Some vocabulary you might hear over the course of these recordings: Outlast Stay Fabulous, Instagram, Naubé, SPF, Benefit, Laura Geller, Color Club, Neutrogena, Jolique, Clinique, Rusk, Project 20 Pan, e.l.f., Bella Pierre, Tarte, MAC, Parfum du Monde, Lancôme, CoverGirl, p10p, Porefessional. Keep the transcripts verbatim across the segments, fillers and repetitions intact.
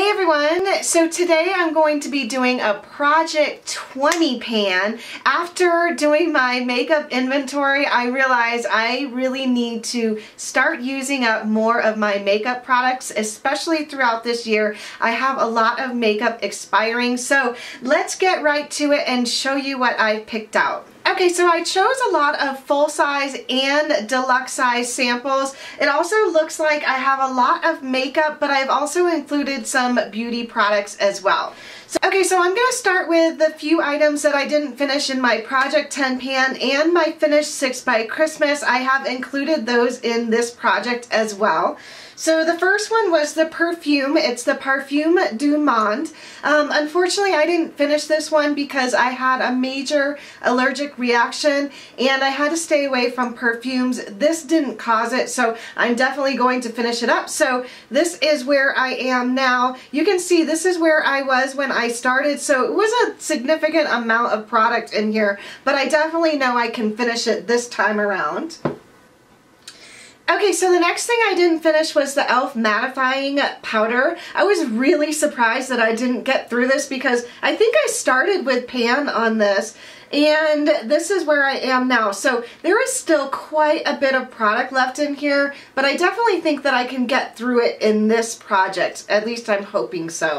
Hey everyone, so today I'm going to be doing a Project twenty pan. After doing my makeup inventory, I realized I really need to start using up more of my makeup products, especially throughout this year. I have a lot of makeup expiring, so let's get right to it and show you what I've picked out. Okay, so I chose a lot of full size and deluxe size samples. It also looks like I have a lot of makeup, but I've also included some beauty products as well. So, okay, so I'm gonna start with the few items that I didn't finish in my Project ten pan and my finished six by Christmas. I have included those in this project as well. So the first one was the perfume. It's the Parfum du Monde. Um, unfortunately, I didn't finish this one because I had a major allergic reaction and I had to stay away from perfumes. This didn't cause it, so I'm definitely going to finish it up. So this is where I am now. You can see this is where I was when I started, so it was a significant amount of product in here, but I definitely know I can finish it this time around. Okay, so the next thing I didn't finish was the e l f mattifying powder. I was really surprised that I didn't get through this because I think I started with pan on this, and this is where I am now. So there is still quite a bit of product left in here, but I definitely think that I can get through it in this project. At least I'm hoping so.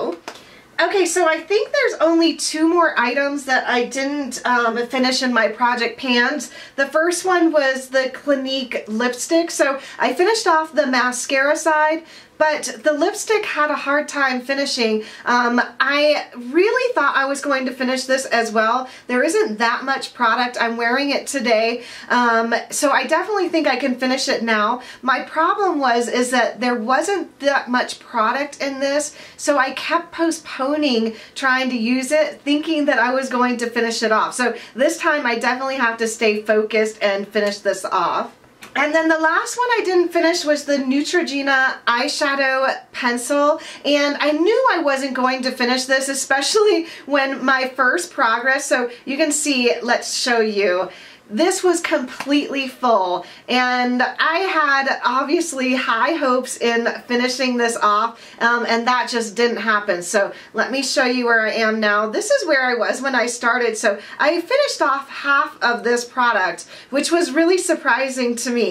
Okay, so I think there's only two more items that I didn't um, finish in my project pans. The first one was the Clinique lipstick. So I finished off the mascara side, but the lipstick had a hard time finishing. Um, I really thought I was going to finish this as well. There isn't that much product. I'm wearing it today, um, so I definitely think I can finish it now. My problem was is that there wasn't that much product in this, so I kept postponing trying to use it, thinking that I was going to finish it off. So this time I definitely have to stay focused and finish this off. And then the last one I didn't finish was the Neutrogena eyeshadow pencil, and I knew I wasn't going to finish this, especially when my first progress, so you can see, let's show you. This was completely full, and I had obviously high hopes in finishing this off, um, and that just didn't happen. So let me show you where I am now. This is where I was when I started, so I finished off half of this product, which was really surprising to me.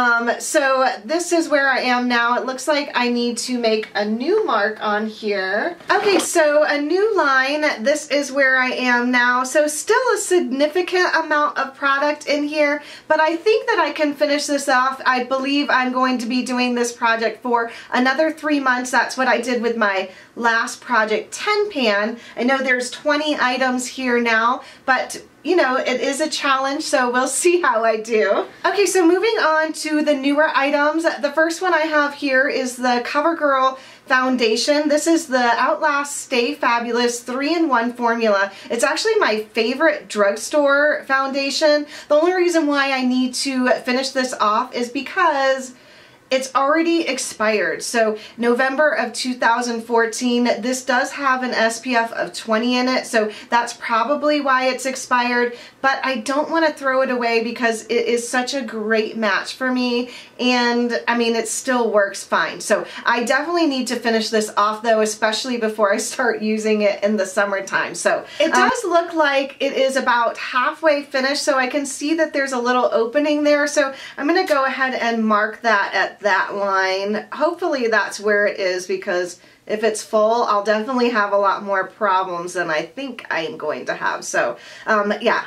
Um, so this is where I am now. It looks like I need to make a new mark on here. Okay, so a new line. This is where I am now. So still a significant amount of product product in here, but I think that I can finish this off. I believe I'm going to be doing this project for another three months. That's what I did with my last Project ten pan. I know there's twenty items here now, but you know, it is a challenge, so we'll see how I do. Okay, so moving on to the newer items. The first one I have here is the CoverGirl foundation. This is the Outlast Stay Fabulous three in one formula. It's actually my favorite drugstore foundation. The only reason why I need to finish this off is because it's already expired. So November of two thousand fourteen, this does have an S P F of twenty in it, so that's probably why it's expired, but I don't want to throw it away because it is such a great match for me, and I mean, it still works fine. So I definitely need to finish this off though, especially before I start using it in the summertime. So it does um, look like it is about halfway finished, so I can see that there's a little opening there, so I'm going to go ahead and mark that at that line. Hopefully that's where it is, because if it's full, I'll definitely have a lot more problems than I think I'm going to have. So um, yeah.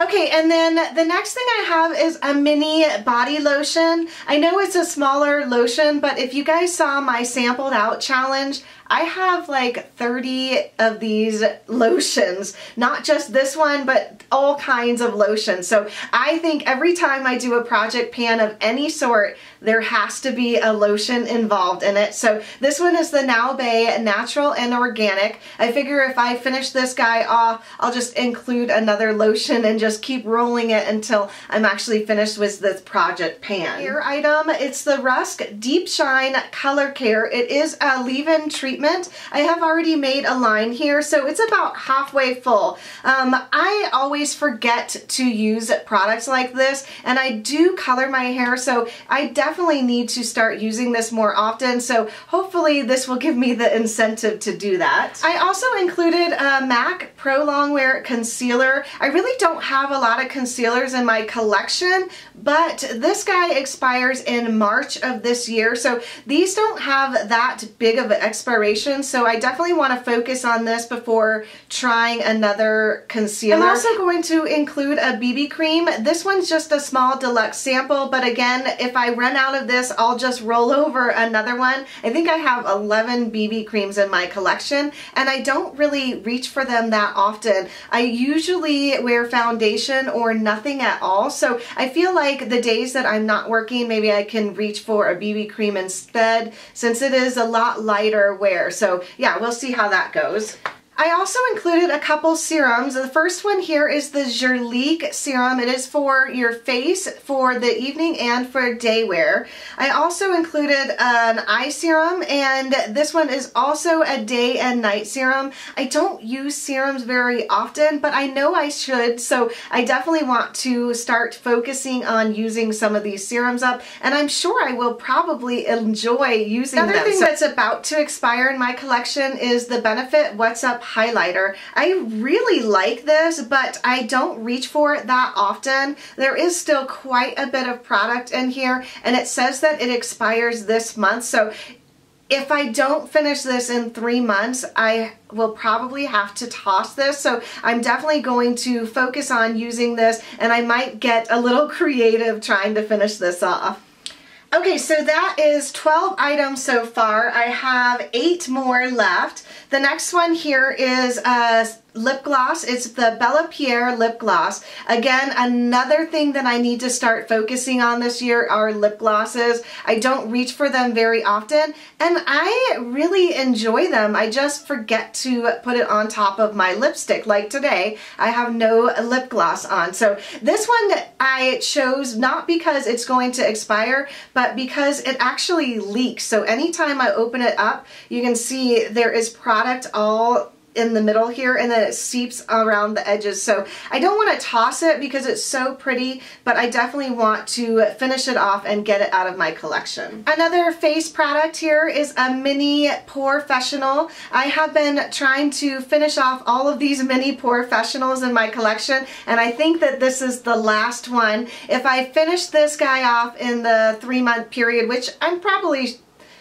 Okay, and then the next thing I have is a mini body lotion. I know it's a smaller lotion, but if you guys saw my sampled out challenge, I have like thirty of these lotions, not just this one, but all kinds of lotions. So I think every time I do a project pan of any sort, there has to be a lotion involved in it. So this one is the Naubé Natural and Organic. I figure if I finish this guy off, I'll just include another lotion and just keep rolling it until I'm actually finished with this project pan. Here item, it's the Rusk Deep Shine Color Care. It is a leave-in treatment treatment. I have already made a line here, so it's about halfway full. Um, I always forget to use products like this, and I do color my hair, so I definitely need to start using this more often, so hopefully this will give me the incentive to do that. I also included a MAC Pro Longwear Concealer. I really don't have a lot of concealers in my collection, but this guy expires in March of this year, so these don't have that big of an expiration, so I definitely want to focus on this before trying another concealer. I'm also going to include a B B cream. This one's just a small deluxe sample, but again, if I run out of this, I'll just roll over another one. I think I have eleven B B creams in my collection, and I don't really reach for them that often. I usually wear foundation or nothing at all, so I feel like the days that I'm not working, maybe I can reach for a B B cream instead, since it is a lot lighter wear. So yeah, we'll see how that goes. I also included a couple serums. The first one here is the Jolique serum. It is for your face, for the evening, and for day wear. I also included an eye serum, and this one is also a day and night serum. I don't use serums very often, but I know I should, so I definitely want to start focusing on using some of these serums up, and I'm sure I will probably enjoy using them. Another thing that's about to expire in my collection is the Benefit What's Up highlighter. I really like this, but I don't reach for it that often. There is still quite a bit of product in here, and it says that it expires this month, so if I don't finish this in three months, I will probably have to toss this, so I'm definitely going to focus on using this, and I might get a little creative trying to finish this off. Okay, so that is twelve items so far. I have eight more left. The next one here is a lip gloss. It's the Bella Pierre lip gloss. Again, another thing that I need to start focusing on this year are lip glosses. I don't reach for them very often, and I really enjoy them. I just forget to put it on top of my lipstick. Like today, I have no lip gloss on. So this one I chose not because it's going to expire, but because it actually leaks. So anytime I open it up, you can see there is product all in the middle here, and then it seeps around the edges. So I don't want to toss it because it's so pretty, but I definitely want to finish it off and get it out of my collection. Another face product here is a mini Porefessional. I have been trying to finish off all of these mini Porefessionals in my collection, and I think that this is the last one. If I finish this guy off in the three month period, which I'm probably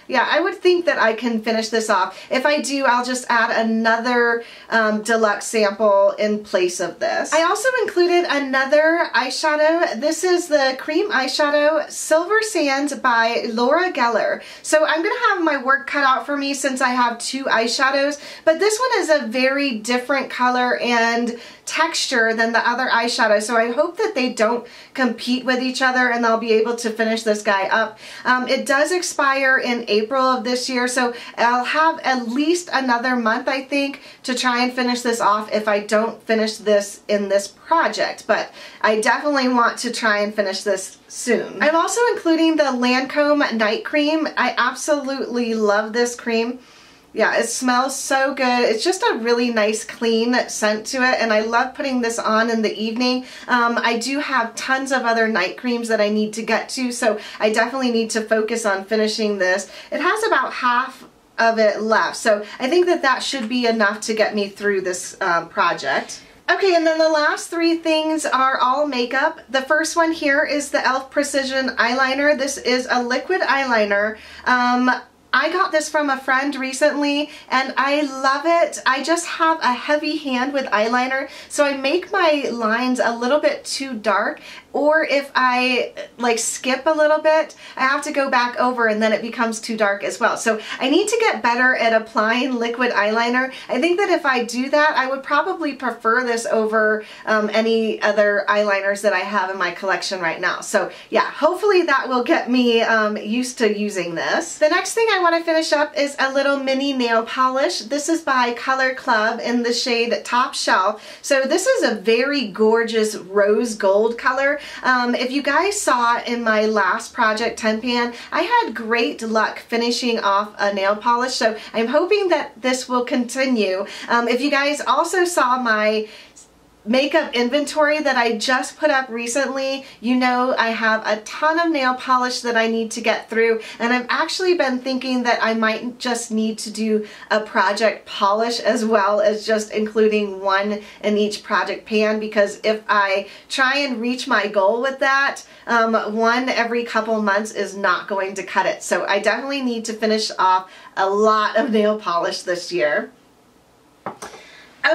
Yeah, I would think that I can finish this off. If I do, I'll just add another um, deluxe sample in place of this. I also included another eyeshadow. This is the cream eyeshadow Silver Sands by Laura Geller. So I'm gonna have my work cut out for me since I have two eyeshadows, but this one is a very different color and texture than the other eyeshadow, so I hope that they don't compete with each other and I'll be able to finish this guy up. Um, it does expire in April of this year, so I'll have at least another month, I think, to try and finish this off if I don't finish this in this project, but I definitely want to try and finish this soon. I'm also including the Lancôme Night Cream. I absolutely love this cream. Yeah, it smells so good. It's just a really nice clean scent to it, and I love putting this on in the evening. Um, I do have tons of other night creams that I need to get to, so I definitely need to focus on finishing this. It has about half of it left, so I think that that should be enough to get me through this um, project. Okay, and then the last three things are all makeup. The first one here is the e l f. Precision Eyeliner. This is a liquid eyeliner. Um, I got this from a friend recently, and I love it. I just have a heavy hand with eyeliner, so I make my lines a little bit too dark, or if I like skip a little bit, I have to go back over and then it becomes too dark as well. So I need to get better at applying liquid eyeliner. I think that if I do that, I would probably prefer this over um, any other eyeliners that I have in my collection right now. So yeah, hopefully that will get me um, used to using this. The next thing I I want to finish up is a little mini nail polish. This is by Color Club in the shade Top Shelf. So this is a very gorgeous rose gold color. Um, if you guys saw in my last Project ten pan, I had great luck finishing off a nail polish, so I'm hoping that this will continue. Um, if you guys also saw my makeup inventory that I just put up recently, you know I have a ton of nail polish that I need to get through, and I've actually been thinking that I might just need to do a project polish as well as just including one in each project pan, because if I try and reach my goal with that, um, one every couple months is not going to cut it. So I definitely need to finish off a lot of nail polish this year.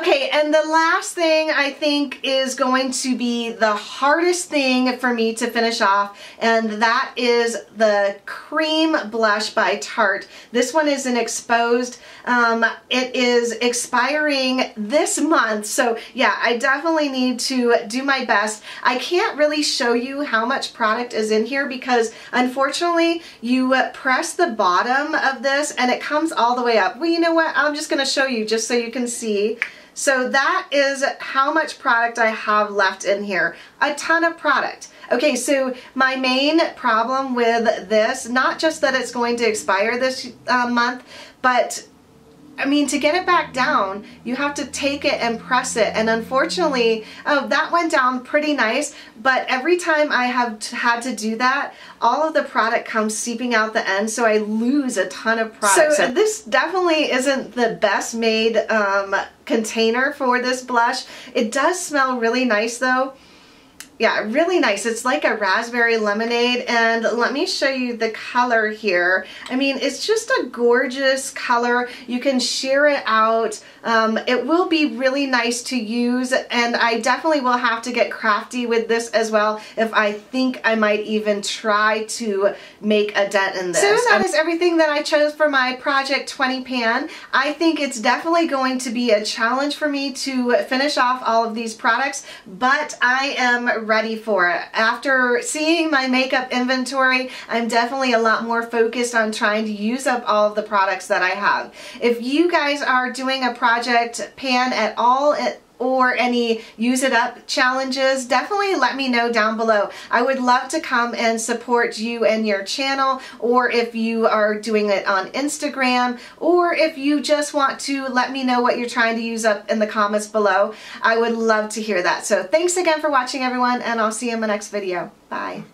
Okay, and the last thing I think is going to be the hardest thing for me to finish off, and that is the cream blush by Tarte. This one is an exposed. Um, it is expiring this month, so yeah, I definitely need to do my best. I can't really show you how much product is in here because unfortunately you press the bottom of this and it comes all the way up. Well, you know what? I'm just going to show you just so you can see. So that is how much product I have left in here. A ton of product. Okay, so my main problem with this, not just that it's going to expire this uh, month, but I mean, to get it back down, you have to take it and press it. And unfortunately, oh, that went down pretty nice. But every time I have had to do that, all of the product comes seeping out the end. So I lose a ton of product. So this definitely isn't the best made um, container for this blush. It does smell really nice though. Yeah, really nice. It's like a raspberry lemonade, and let me show you the color here. I mean, it's just a gorgeous color. You can sheer it out. Um, it will be really nice to use, and I definitely will have to get crafty with this as well if I think I might even try to make a dent in this. So that is everything that I chose for my Project twenty pan. I think it's definitely going to be a challenge for me to finish off all of these products, but I am ready ready for it. After seeing my makeup inventory, I'm definitely a lot more focused on trying to use up all of the products that I have. If you guys are doing a project pan at all, it or any use it up challenges, definitely let me know down below. I would love to come and support you and your channel, or if you are doing it on Instagram, or if you just want to let me know what you're trying to use up in the comments below. I would love to hear that. So thanks again for watching, everyone, and I'll see you in my next video. Bye.